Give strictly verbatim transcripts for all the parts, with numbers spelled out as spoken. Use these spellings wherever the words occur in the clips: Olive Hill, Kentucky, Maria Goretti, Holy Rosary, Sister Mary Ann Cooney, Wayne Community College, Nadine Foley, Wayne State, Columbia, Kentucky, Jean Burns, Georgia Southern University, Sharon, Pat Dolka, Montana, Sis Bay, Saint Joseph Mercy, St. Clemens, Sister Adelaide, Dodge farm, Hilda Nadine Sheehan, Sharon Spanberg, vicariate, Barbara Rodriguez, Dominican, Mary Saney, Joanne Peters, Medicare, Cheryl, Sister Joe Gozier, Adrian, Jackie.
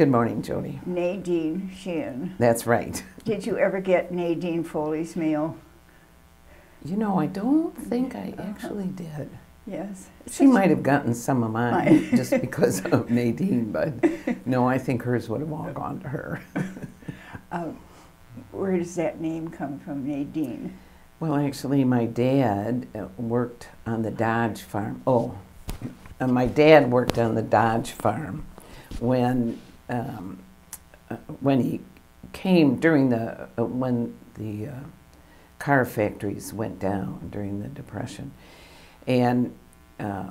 Good morning, Jody. Nadine Sheehan. That's right. Did you ever get Nadine Foley's meal? You know, I don't think I actually did. Yes. She might have gotten some of mine just because of Nadine, but no, I think hers would have all gone to her. uh, where does that name come from, Nadine? Well, actually, my dad worked on the Dodge farm. Oh, uh, my dad worked on the Dodge farm when um, uh, when he came during the uh, when the uh, car factories went down during the Depression, and uh,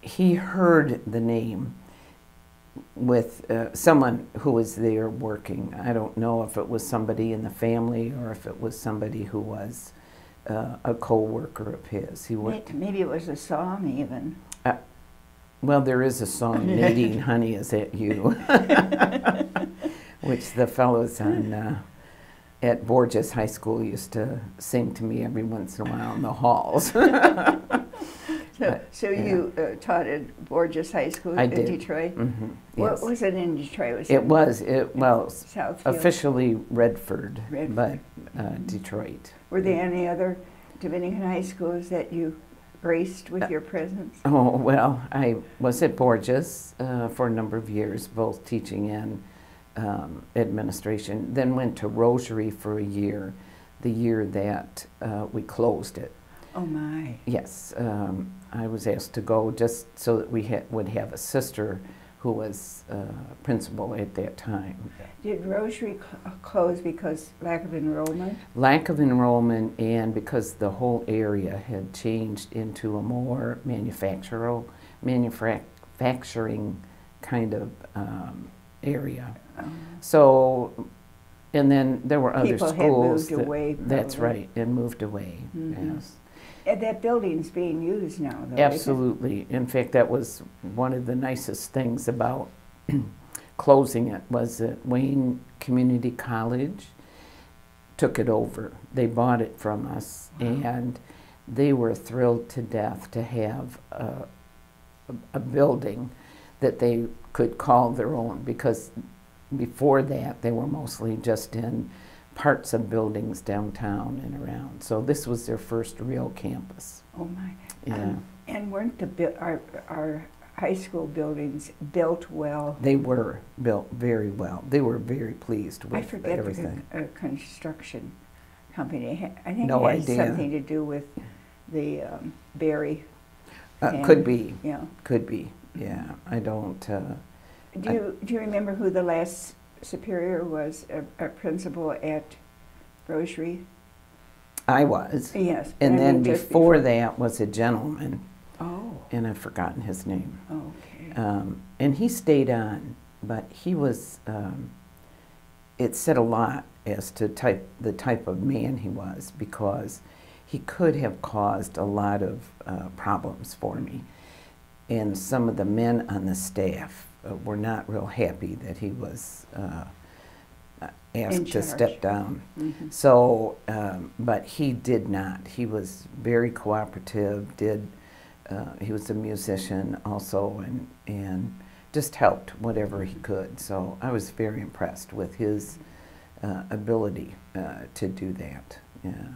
he heard the name with uh, someone who was there working. I don't know if it was somebody in the family or if it was somebody who was uh, a co-worker of his. He worked. Maybe it was a song even. Uh, well, there is a song, Nadine, honey, is it you? Which the fellows on, uh, at Borgess High School used to sing to me every once in a while in the halls. So, but, so yeah. you uh, taught at Borgess High School I in did. Detroit? Mm-hmm. Yes. What was it in Detroit? Was it, it was, it, well, officially Redford, Redford. but uh, mm-hmm. Detroit. Were there yeah. any other Dominican high schools that you graced with uh, your presence? Oh, well, I was at Borgess uh, for a number of years, both teaching and um, administration, then went to Rosary for a year, the year that uh, we closed it. Oh, my. Yes. Um, I was asked to go just so that we ha would have a sister who was uh, principal at that time. Did Rosary cl close because lack of enrollment? Lack of enrollment, and because the whole area had changed into a more manufactural, manufacturing kind of um, area. Uh-huh. So, and then there were other People schools. People had moved that, away. Probably. That's right, and moved away, mm-hmm. yes. And that building's being used now, though. Absolutely. In fact, that was one of the nicest things about closing it, was that Wayne Community College took it over. They bought it from us, wow. and they were thrilled to death to have a, a, a building that they could call their own, because before that, they were mostly just in parts of buildings downtown and around. So this was their first real campus. Oh my. Yeah. Um, and weren't the our, our high school buildings built well? They were built very well. They were very pleased with everything. I forget everything. The con uh, construction company. I think no it had idea. something to do with the um, Barry. Uh, could be. Yeah. Could be. Yeah. I don't. Uh, do you, I, Do you remember who the last superior was a, a principal at Rosary? I was. Yes. And, and then I mean, before, before that was a gentleman. Oh. And I've forgotten his name. Oh, okay. Um, and he stayed on, but he was, um, it said a lot as to type the type of man he was, because he could have caused a lot of uh, problems for me. And some of the men on the staff Uh, were not real happy that he was uh, asked to step down. Mm-hmm. So, um, but he did not. He was very cooperative. Did uh, he was a musician also, and and just helped whatever he could. So I was very impressed with his uh, ability uh, to do that. Yeah.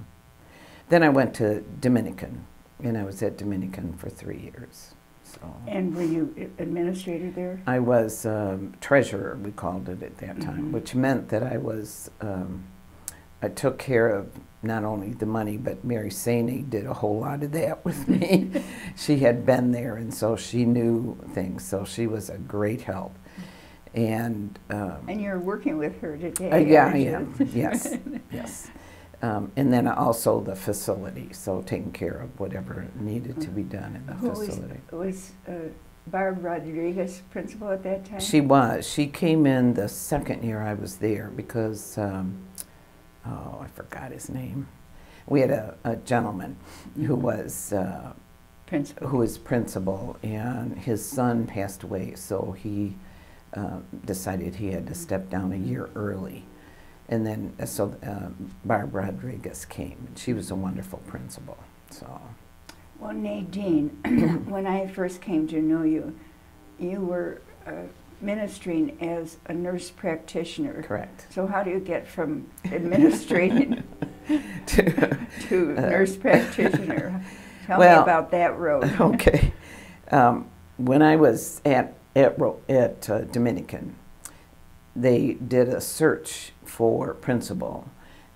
Then I went to Dominican, and I was at Dominican for three years. So. And were you administrator there? I was um, treasurer, we called it at that time, mm-hmm. which meant that I was, um, I took care of not only the money, but Mary Saney did a whole lot of that with me. She had been there, and so she knew things, so she was a great help. And um, and you're working with her today? Uh, yeah, I am, yes, yes. Um, and then also the facility, so taking care of whatever needed to be done in the Who facility. Was, was uh, Barbara Rodriguez principal at that time? She was. She came in the second year I was there because, um, oh, I forgot his name. We had a, a gentleman who was uh, principal. Who was principal, and his son passed away, so he uh, decided he had to step down a year early. And then, so uh, Barbara Rodriguez came, and she was a wonderful principal, so. Well, Nadine, when I first came to know you, you were uh, ministering as a nurse practitioner. Correct. So how do you get from administrating to, to uh, nurse practitioner? Tell well, me about that road. Okay. Um, when I was at, at, at uh, Dominican, they did a search for principal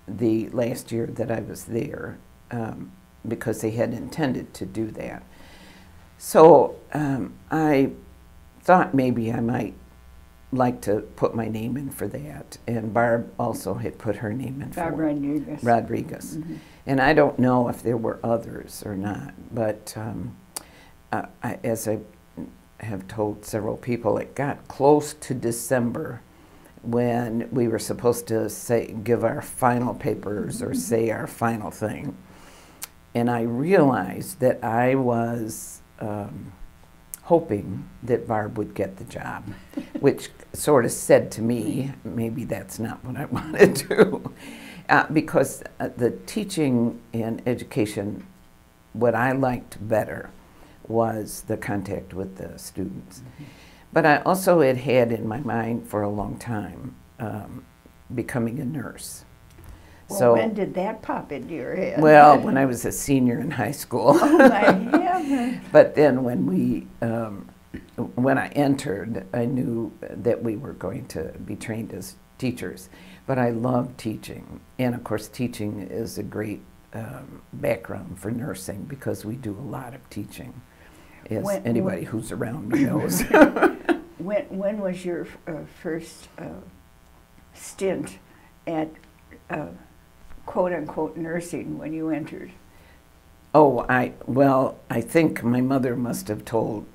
the last year that I was there, um, because they had intended to do that. So um, I thought maybe I might like to put my name in for that, and Barb also had put her name in Barb for Rodriguez. Rodriguez. Mm-hmm. And I don't know if there were others or not, but um, uh, I, as I have told several people, it got close to December when we were supposed to say, give our final papers or say our final thing. And I realized that I was um, hoping that Barb would get the job, which sort of said to me, maybe that's not what I want to do. Uh, because uh, the teaching and education, what I liked better was the contact with the students. Mm-hmm. But I also had had in my mind for a long time um, becoming a nurse. Well, so, when did that pop into your head? Well, when I was a senior in high school. Oh, my heavens. But then when we, um, when I entered, I knew that we were going to be trained as teachers. But I love teaching. And, of course, teaching is a great um, background for nursing because we do a lot of teaching, as when, anybody when, who's around me knows. when, when was your uh, first uh, stint at uh, quote-unquote nursing when you entered? Oh, I well, I think my mother must have told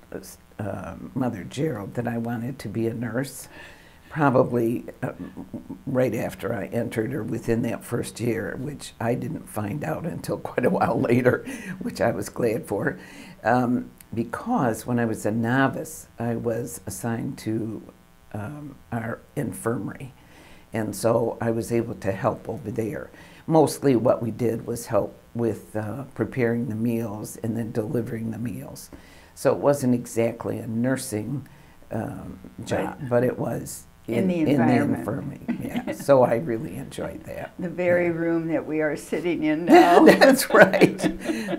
uh, Mother Gerald that I wanted to be a nurse, probably um, right after I entered or within that first year, which I didn't find out until quite a while later, which I was glad for. Um, because when I was a novice, I was assigned to um, our infirmary. And so I was able to help over there. Mostly what we did was help with uh, preparing the meals and then delivering the meals. So it wasn't exactly a nursing um, job, right. But it was in, in, the, in the infirmary. Yeah. So I really enjoyed that. The very yeah. room that we are sitting in now. That's right.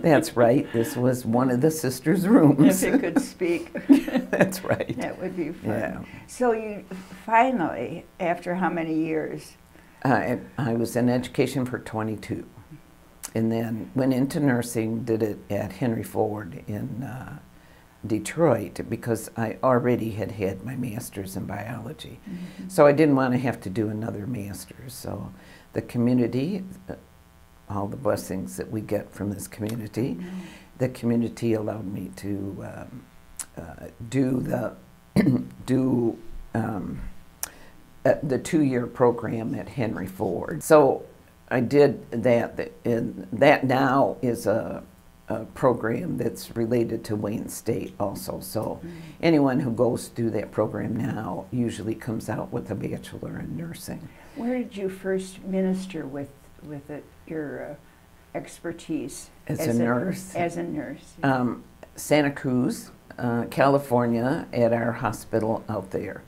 That's right. This was one of the sisters' rooms. If it could speak. That's right. That would be fun. Yeah. So you finally, after how many years? Uh, I was in education for twenty-two, and then went into nursing, did it at Henry Ford in uh, Detroit, because I already had had my master's in biology. Mm-hmm. So I didn't want to have to do another master's. So the community, uh, all the blessings that we get from this community, mm-hmm. the community allowed me to um, uh, do the do um, uh, the two-year program at Henry Ford. So I did that, and that now is a a program that's related to Wayne State also. So anyone who goes through that program now usually comes out with a bachelor in nursing. Where did you first minister with with it, your uh, expertise as, as a, a nurse? As a nurse. Um, Santa Cruz, uh, California, at our hospital out there,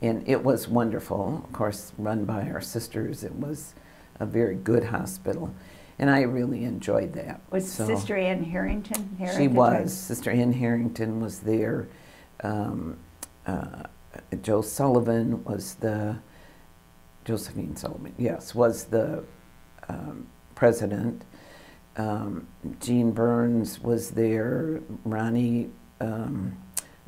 and it was wonderful. Of course, run by our sisters, it was a very good hospital. And I really enjoyed that. Was so, Sister Ann Harrington there? She was. Sister Ann Harrington was there. Um, uh, Joe Sullivan was the, Josephine Sullivan, yes, was the um, president. Um, Jean Burns was there. Ronnie, um,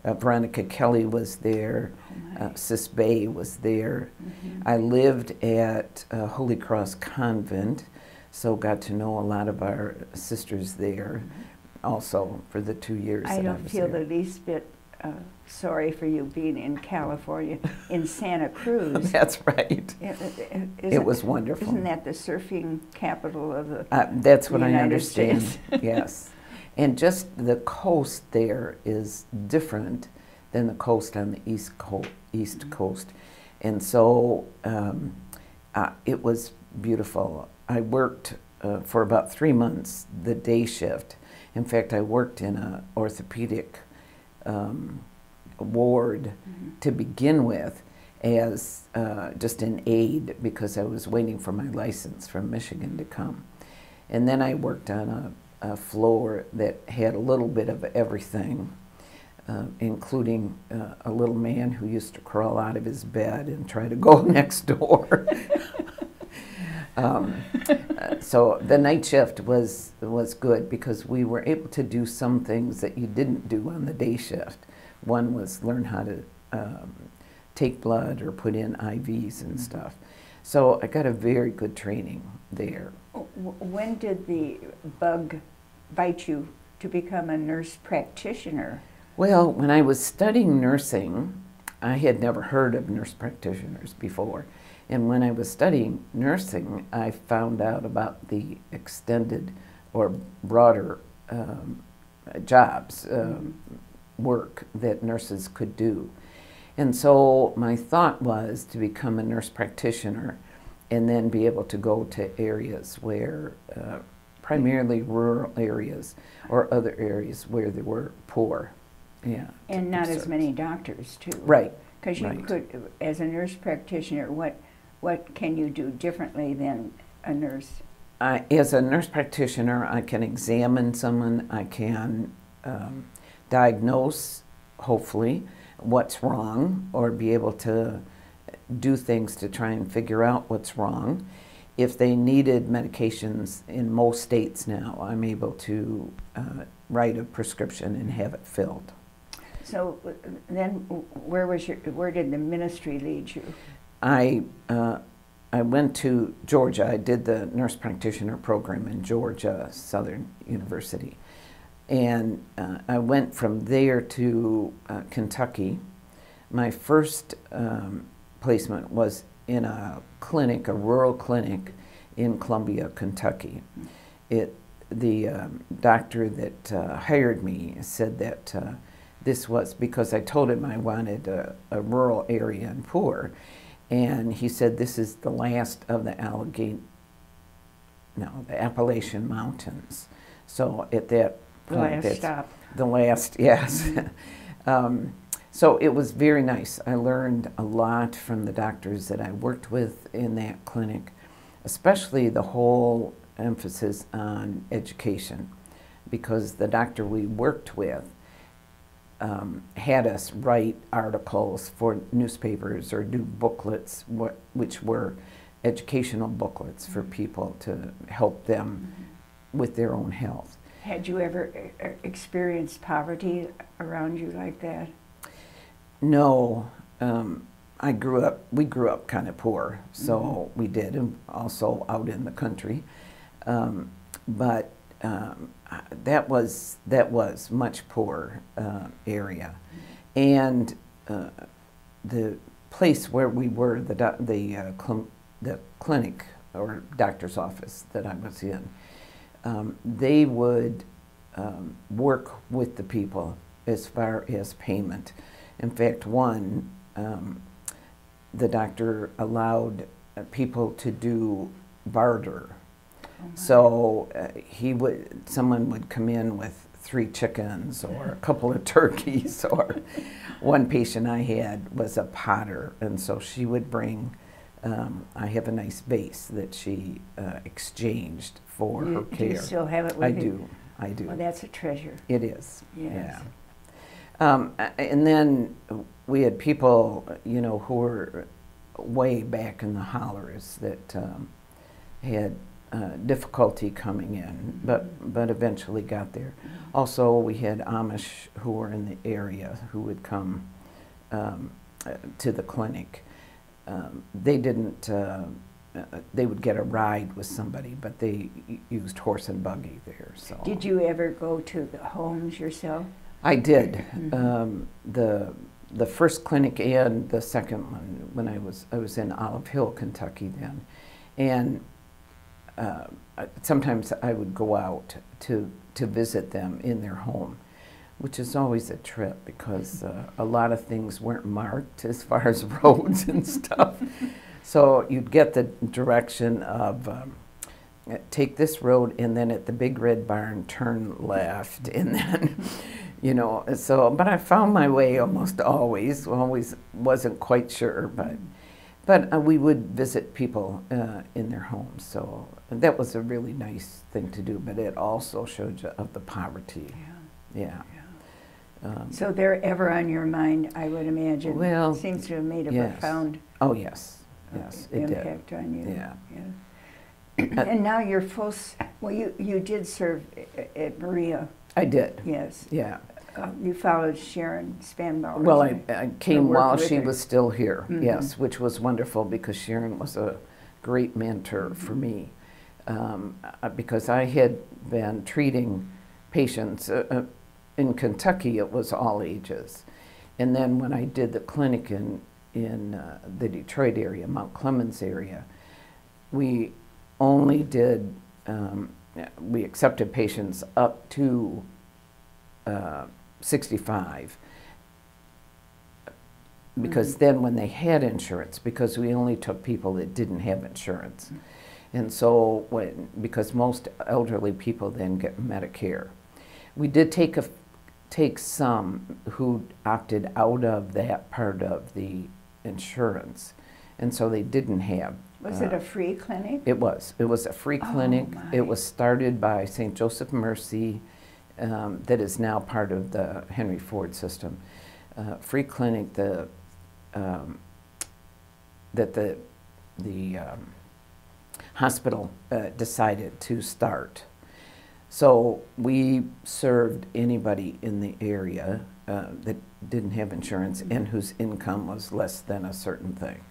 uh, Veronica Kelly was there. Oh uh, Sis Bay was there. Mm-hmm. I lived at uh, Holy Cross Convent. So got to know a lot of our sisters there also for the two years I that I was I don't feel there. the least bit uh, sorry for you being in California, in Santa Cruz. That's right. It, it, it was wonderful. Isn't that the surfing capital of the uh, That's what United I understand, States. Yes. And just the coast there is different than the coast on the East, co east mm-hmm. Coast. And so um, uh, it was beautiful. I worked uh, for about three months the day shift. In fact, I worked in an orthopedic um, ward mm-hmm. to begin with as uh, just an aide because I was waiting for my license from Michigan to come. And then I worked on a, a floor that had a little bit of everything, uh, including uh, a little man who used to crawl out of his bed and try to go next door. Um, so the night shift was was good because we were able to do some things that you didn't do on the day shift. One was learn how to um, take blood or put in I Vs and stuff. So I got a very good training there. When did the bug bite you to become a nurse practitioner? Well, when I was studying nursing, I had never heard of nurse practitioners before. And when I was studying nursing, I found out about the extended or broader um, jobs, um, work that nurses could do. And so my thought was to become a nurse practitioner and then be able to go to areas where, uh, primarily rural areas or other areas where there were poor. Yeah, and not as many doctors, too. Right. Because you right. could, as a nurse practitioner, what What can you do differently than a nurse? I, as a nurse practitioner, I can examine someone. I can um, diagnose, hopefully, what's wrong, or be able to do things to try and figure out what's wrong. If they needed medications, in most states now, I'm able to uh, write a prescription and have it filled. So then, where was your? Where did the ministry lead you? I, uh, I went to Georgia. I did the nurse practitioner program in Georgia Southern University. And uh, I went from there to uh, Kentucky. My first um, placement was in a clinic, a rural clinic in Columbia, Kentucky. It, the um, doctor that uh, hired me said that uh, this was because I told him I wanted a, a rural area and poor. And he said, this is the last of the Allegheny, no, the Appalachian Mountains. So at that point, the last stop. The last, yes. um, so it was very nice. I learned a lot from the doctors that I worked with in that clinic, especially the whole emphasis on education, because the doctor we worked with Um, had us write articles for newspapers or do booklets, wh which were educational booklets for people to help them mm-hmm. with their own health. Had you ever experienced poverty around you like that? No. Um, I grew up, we grew up kind of poor, so mm-hmm. we did, and also out in the country. Um, but Um, that was that was much poorer uh, area, and uh, the place where we were, the do the uh, cl the clinic or doctor's office that I was in, um, they would um, work with the people as far as payment. In fact, one um, the doctor allowed people to do barter. Oh, so uh, he would, someone would come in with three chickens or a couple of turkeys, or one patient I had was a potter, and so she would bring, um, I have a nice vase that she uh, exchanged for you, her care. Do you still have it with I you? do, I do. Well, that's a treasure. It is, yes. yeah. Um, and then we had people, you know, who were way back in the hollers that um, had Uh, difficulty coming in, but but eventually got there. Also, we had Amish who were in the area who would come um, uh, to the clinic. Um, they didn't. Uh, uh, they would get a ride with somebody, but they used horse and buggy there. So, did you ever go to the homes yourself? I did. Mm-hmm. um, the the first clinic and the second one when I was I was in Olive Hill, Kentucky then, and. Uh, sometimes I would go out to, to visit them in their home, which is always a trip because uh, a lot of things weren't marked as far as roads and stuff. So you'd get the direction of um, take this road and then at the big red barn turn left and then you know, so, but I found my way almost always, always wasn't quite sure, but, but uh, we would visit people uh, in their homes, so that was a really nice thing to do, but it also showed you of the poverty. Yeah. Yeah. Yeah. Um, so they're ever on your mind, I would imagine. Well, it seems to have made a yes. profound oh, yes. Yes, it impact did. On you. Yeah. Yeah. And now you're full, well, you, you did serve at Maria. I did. Yes. Yeah. Uh, you followed Sharon Spanberg. Well, I, I came while she her. was still here, mm-hmm. yes, which was wonderful because Sharon was a great mentor mm-hmm. for me. Um, because I had been treating patients uh, in Kentucky, it was all ages. And then when I did the clinic in, in uh, the Detroit area, Mount Clemens area, we only did, um, we accepted patients up to uh, sixty-five, because mm-hmm. then when they had insurance, because we only took people that didn't have insurance. Mm-hmm. And so, when, because most elderly people then get Medicare. We did take, a, take some who opted out of that part of the insurance, and so they didn't have. Was uh, it a free clinic? It was. It was a free clinic. Oh, it was started by Saint Joseph Mercy, um, that is now part of the Henry Ford system. Uh, free clinic the, um, that the, the um, hospital uh, decided to start. So we served anybody in the area uh, that didn't have insurance mm-hmm. and whose income was less than a certain thing.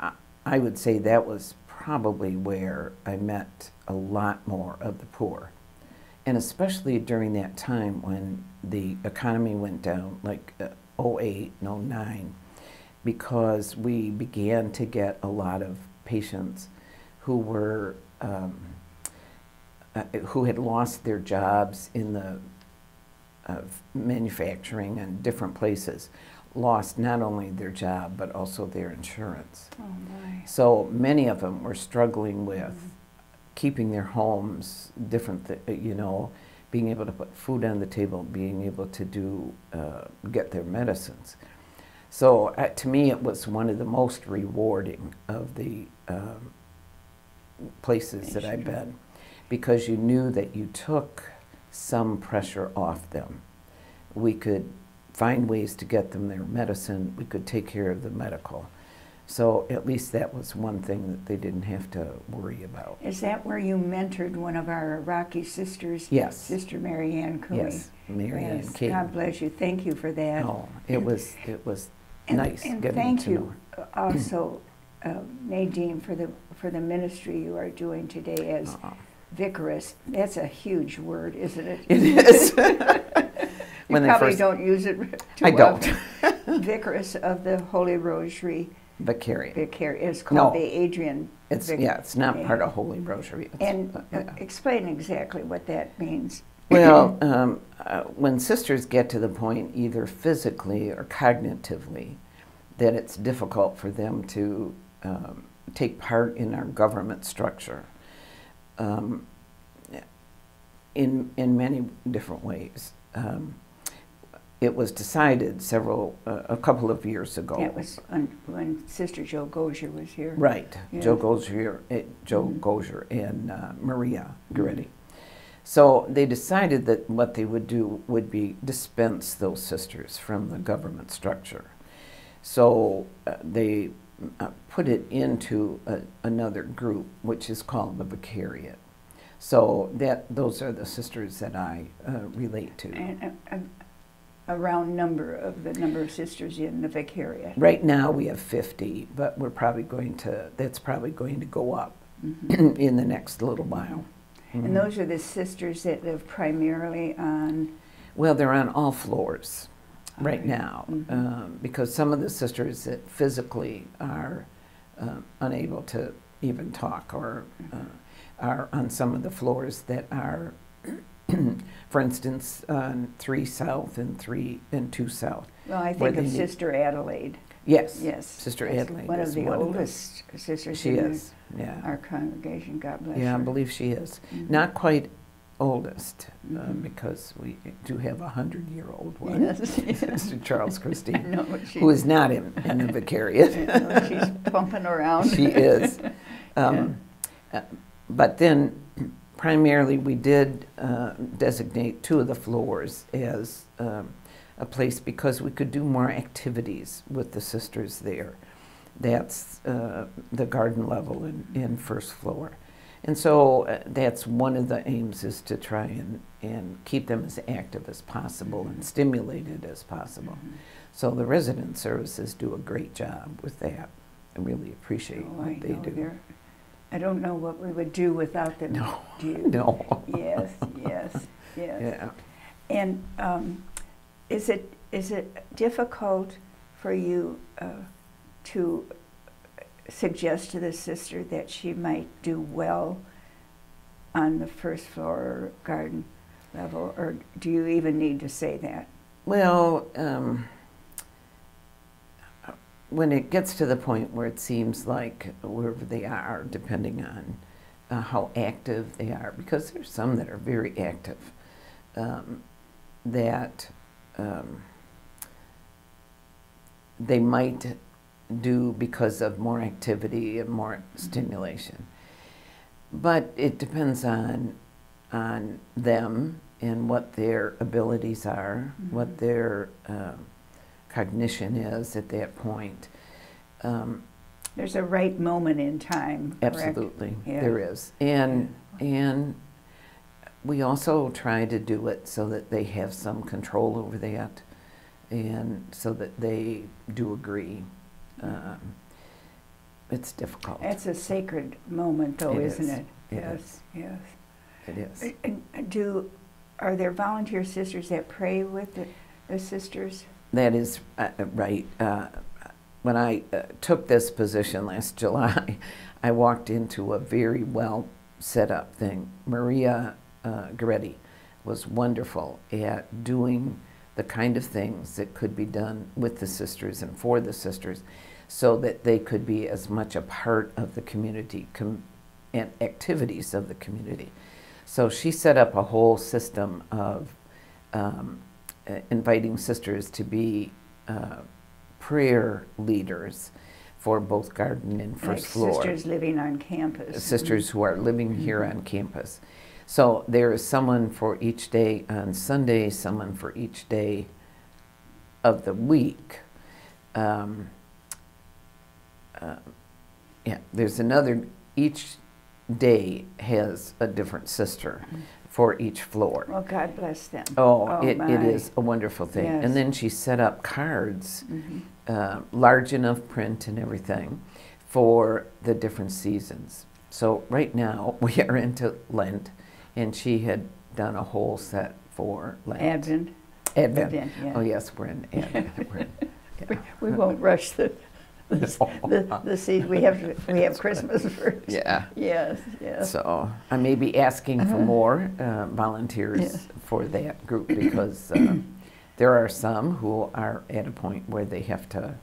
I, I would say that was probably where I met a lot more of the poor. And especially during that time when the economy went down, like uh, oh eight and oh nine, because we began to get a lot of patients who were um, uh, who had lost their jobs in the uh, manufacturing and different places, lost not only their job but also their insurance. Oh my. So many of them were struggling with mm-hmm. keeping their homes, different, th you know, being able to put food on the table, being able to do uh, get their medicines. So uh, to me, it was one of the most rewarding of the. Um, places that I've been, because you knew that you took some pressure off them. We could find ways to get them their medicine, we could take care of the medical. So at least that was one thing that they didn't have to worry about. Is that where you mentored one of our Iraqi sisters? Yes. Sister Mary Ann Cooney. Yes, Mary Ann Cooney. God bless you. Thank you for that. Oh, it was, it was and, nice and getting thank to you know her. Also, Uh, Nadine, for the for the ministry you are doing today as uh-huh. vicaress. That's a huge word, isn't it? It is. You when probably first... don't use it too I well. Don't. Vicaress of the Holy Rosary. Vicariate. Vicariate. It's called no. the Adrian. It's, Vic yeah, it's not name. part of Holy Rosary. It's, and uh, yeah. explain exactly what that means. Well, um, uh, when sisters get to the point, either physically or cognitively, that it's difficult for them to Um, take part in our government structure um, in, in many different ways. Um, it was decided several, uh, a couple of years ago. That was on, when Sister Joe Gozier was here. Right, yeah. Joe Gozier, uh, Joe mm-hmm. Gozier and uh, Maria Goretti. Mm-hmm. So they decided that what they would do would be dispense those sisters from the government structure. So uh, they Uh, put it into a, another group, which is called the Vicariate. So that those are the sisters that I uh, relate to. And a, a, a round number of the number of sisters in the Vicariate. Right now we have fifty, but we're probably going to, that's probably going to go up mm-hmm. in the next little while. Mm-hmm. And those are the sisters that live primarily on? Well, they're on all floors. Right now, mm-hmm. um, because some of the sisters that physically are uh, unable to even talk or uh, are on some of the floors that are, for instance, on three South and three and two South. Well, I think of Sister Adelaide. Yes, yes, Sister That's Adelaide one is of the one oldest of sisters she in is. The, yeah. our congregation. God bless her. Yeah, I believe she is. Mm-hmm. Not quite oldest, mm-hmm. uh, because we do have a hundred-year-old one, yes, yes. Sister Charles Christine, who is not in, in the vicariate. No, she's pumping around. She is. Um, yeah. uh, but then, primarily, we did uh, designate two of the floors as um, a place because we could do more activities with the sisters there. That's uh, the garden level and, and first floor. And so uh, that's one of the aims, is to try and, and keep them as active as possible mm-hmm. and stimulated as possible. Mm-hmm. So the resident services do a great job with that. I really appreciate oh, what I they do. I don't know what we would do without them. No, do you? No. Yes, yes, yes. Yeah. And um, is it is it difficult for you uh, to suggest to the sister that she might do well on the first floor garden level, or do you even need to say that? Well, um, when it gets to the point where it seems like wherever they are, depending on uh, how active they are, because there's some that are very active, um, that um, they might do because of more activity and more mm-hmm. stimulation. But it depends on on them and what their abilities are, mm-hmm. what their uh, cognition is at that point. Um, There's a right moment in time, correct? Absolutely, yeah. There is. And, yeah. and we also try to do it so that they have some control over that and so that they do agree. Um, it's difficult. It's a sacred moment, though, it isn't is. it? it yes, is. yes. It is. And do, are there volunteer sisters that pray with the, the sisters? That is uh, right. Uh, when I uh, took this position last July, I walked into a very well set up thing. Maria uh, Goretti was wonderful at doing the kind of things that could be done with the sisters and for the sisters so that they could be as much a part of the community com and activities of the community. So she set up a whole system of um, uh, inviting sisters to be uh, prayer leaders for both garden and first like floor. Sisters living on campus. Sisters who are living mm-hmm. here on campus. So there is someone for each day on Sunday, someone for each day of the week. Um, uh, yeah, there's another, each day has a different sister mm-hmm. for each floor. Well, God bless them. Oh, oh it, it is a wonderful thing. Yes. And then she set up cards, mm-hmm. uh, large enough print and everything, for the different seasons. So right now we are into Lent. And she had done a whole set for Lent. Advent. Advent. Advent yeah. Oh yes, we're in Advent. We're in, yeah. we, we won't rush the the, no. the the season. We have to, we have Christmas first. Yeah. Yes. Yes. So I may be asking for more uh, volunteers yes. for that group because uh, there are some who are at a point where they have to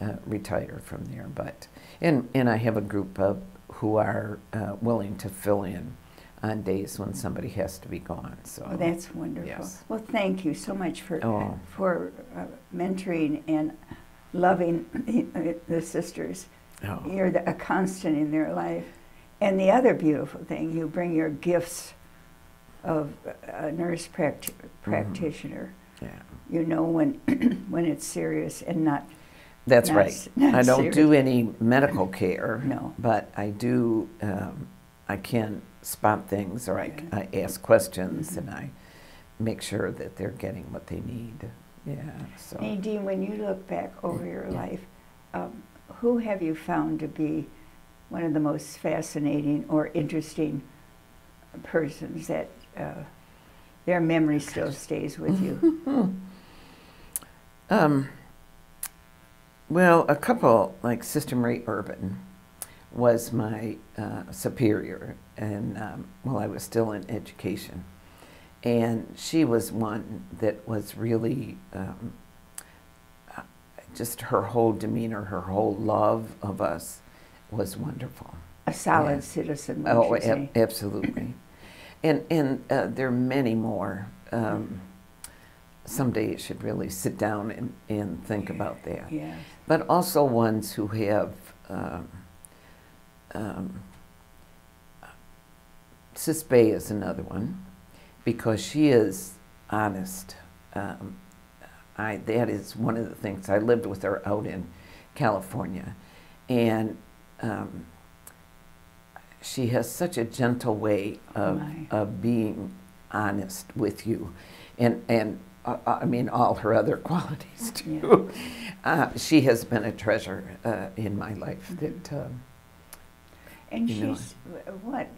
uh, retire from there. But and and I have a group of who are uh, willing to fill in on days when somebody has to be gone. So oh, that's wonderful. Yes. Well, thank you so much for oh. for uh, mentoring and loving the, the sisters. Oh. You're the, a constant in their life. And the other beautiful thing, you bring your gifts of a nurse practi practitioner. Mm-hmm. Yeah. You know when when it's serious and not. That's not, right. Not I don't serious. do any medical care. No. But I do. Um, I can. spot things, or I, yeah. I ask questions, mm-hmm. and I make sure that they're getting what they need. Yeah. So Nadine, when you look back over your yeah. life, um, who have you found to be one of the most fascinating or interesting persons that uh, their memory still stays with you? um, well, a couple, like Sister Mary Urban, was my uh, superior, and um, well, I was still in education, and she was one that was really um, just her whole demeanor, her whole love of us was wonderful. A solid yeah. citizen. Oh, ab absolutely. and and uh, there are many more. Um, someday you should really sit down and, and think about that. Yeah. But also ones who have um, um, Sis Bay is another one, because she is honest. Um, I, that is one of the things. I lived with her out in California, and um, she has such a gentle way of, oh of being honest with you, and and uh, I mean all her other qualities too. Yeah. Uh, she has been a treasure uh, in my life. Mm-hmm. That. Uh, and she's know, what,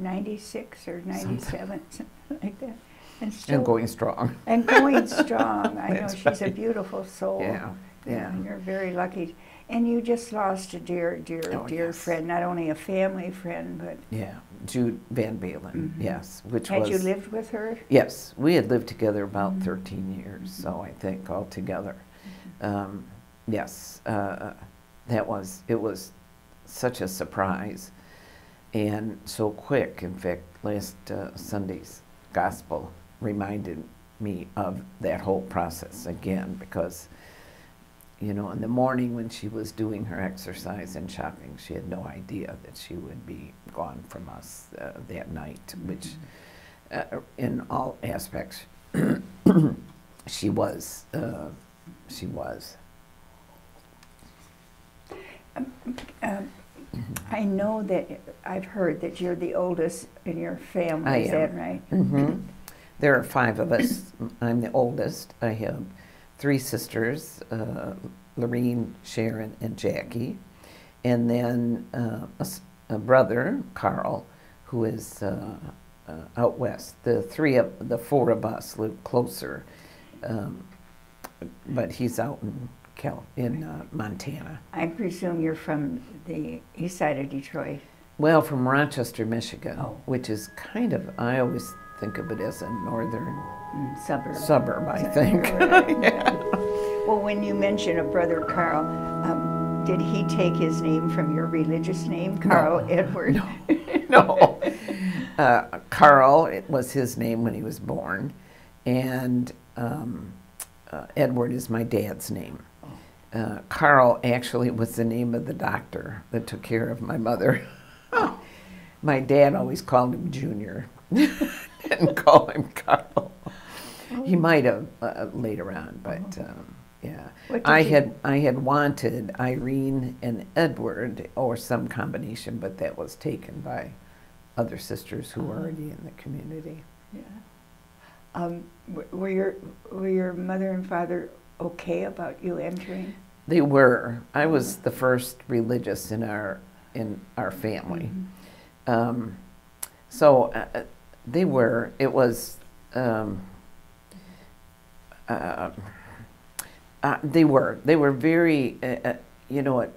ninety-six or ninety-seven, something like that. And, still, and going strong. And going strong. I know she's right. a beautiful soul. Yeah, yeah. And you're very lucky. And you just lost a dear, dear, oh, dear yes. friend. Not only a family friend, but yeah, Jude Van Balen. Mm-hmm. Yes, which had was, you lived with her? Yes, we had lived together about mm-hmm. thirteen years. Mm-hmm. So I think all together, mm-hmm. um, yes, uh, that was it was such a surprise, and so quick. In fact, last uh, Sunday's gospel reminded me of that whole process again, because, you know, in the morning when she was doing her exercise and shopping, she had no idea that she would be gone from us uh, that night, which uh, in all aspects she was, uh, she was. Um, um, I know that I've heard that you're the oldest in your family, I is am. that right? Mm-hmm. There are five of us. I'm the oldest. I have three sisters, uh, Lorene, Sharon, and Jackie, and then uh, a, a brother, Carl, who is uh, uh, out west. The three of the four of us live closer, um, but he's out in Cal in uh, Montana. I presume you're from the east side of Detroit. Well, from Rochester, Michigan, oh. which is kind of, I always think of it as a northern mm, suburb. Suburb, I suburb, think. Right. Yeah. Well, when you mention a brother Carl, um, did he take his name from your religious name, Carl no. Edward? No. no. Uh, Carl, it was his name when he was born, and um, uh, Edward is my dad's name. Uh, Carl actually was the name of the doctor that took care of my mother. My dad always called him Junior. Didn't call him Carl. Oh. He might have uh, later on, but um, yeah. I you... had I had wanted Irene and Edward or some combination, but that was taken by other sisters who were already in the community. Yeah. Um, were your were your mother and father okay about you entering? They were. I was the first religious in our in our family, mm-hmm. um, so uh, they were. It was. Um, uh, uh, they were. They were very. Uh, you know what?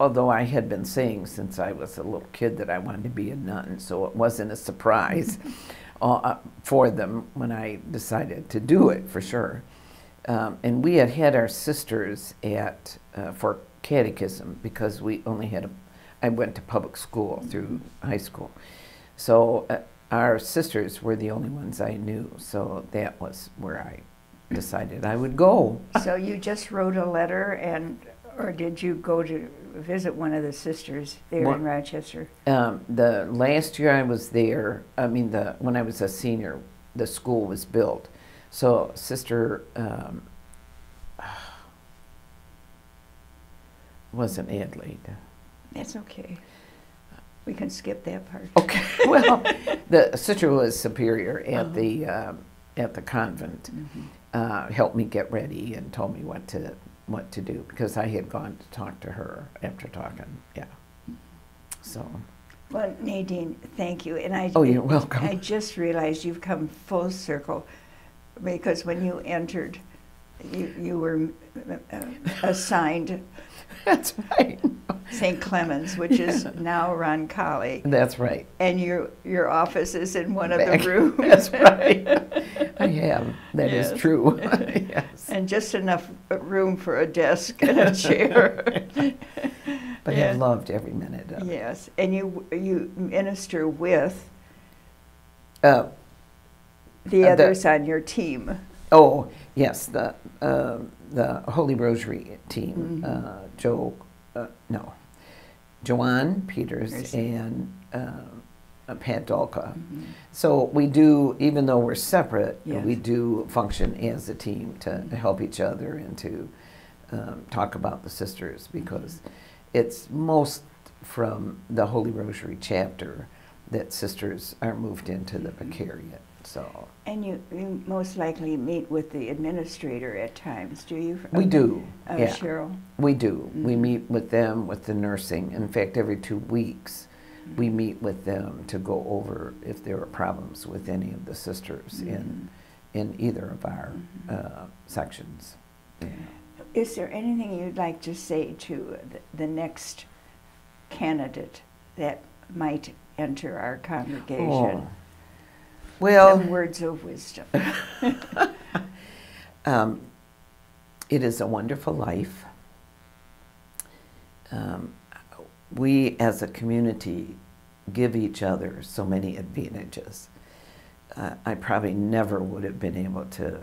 Although I had been saying since I was a little kid that I wanted to be a nun, so it wasn't a surprise uh, for them when I decided to do it, for sure. Um, and we had had our sisters at uh, for catechism, because we only had a, I went to public school through high school. So uh, our sisters were the only ones I knew. So that was where I decided I would go. So you just wrote a letter, and or did you go to visit one of the sisters there one, in Rochester? Um, the last year I was there, I mean, the when I was a senior, the school was built. So Sister um, wasn't Adelaide. That's okay. We can skip that part. Okay. Well, the Sister was superior at uh-huh. the um, at the convent. Mm-hmm. uh, helped me get ready and told me what to what to do, because I had gone to talk to her after talking. Yeah. So. Well, Nadine, thank you. And I. Oh, you're welcome. I just realized you've come full circle, because when you entered, you, you were uh, assigned That's right. Saint Clemens, which yeah. is now Roncalli. That's right. And your your office is in one Back. of the rooms. That's right. I am. That yes. is true. Yes. And just enough room for a desk and a chair. But yeah. I loved every minute of it. Yes. And you you minister with Uh, the others the, on your team. Oh, yes, the uh, the Holy Rosary team, mm-hmm. uh, Joe, uh, no, Joanne Peters There's and uh, Pat Dolka. Mm-hmm. So we do, even though we're separate, yes. we do function as a team to mm-hmm. help each other and to um, talk about the sisters, because mm-hmm. it's most from the Holy Rosary chapter that sisters are moved into the vicariate. So. And you, you most likely meet with the administrator at times, do you? We do. Uh, yeah. Cheryl? We do. Mm-hmm. We meet with them with the nursing. In fact, every two weeks mm-hmm. we meet with them to go over if there are problems with any of the sisters mm-hmm. in, in either of our mm-hmm. uh, sections. Yeah. Is there anything you'd like to say to the, the next candidate that might enter our congregation? Oh. Well, some words of wisdom. um, it is a wonderful life. Um, we as a community give each other so many advantages. Uh, I probably never would have been able to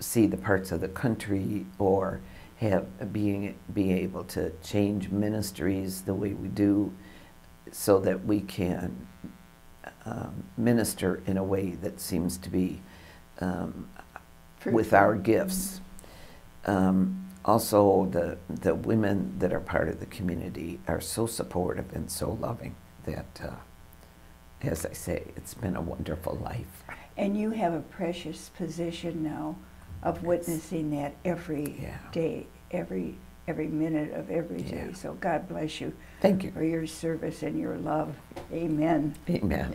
see the parts of the country or have being be able to change ministries the way we do, so that we can um, minister in a way that seems to be um, with our gifts. Um, also, the the women that are part of the community are so supportive and so loving that, uh, as I say, it's been a wonderful life. And you have a precious position now of witnessing that every yeah. day, every every minute of every day. Yeah. So God bless you. Thank you. For your service and your love. Amen. Amen.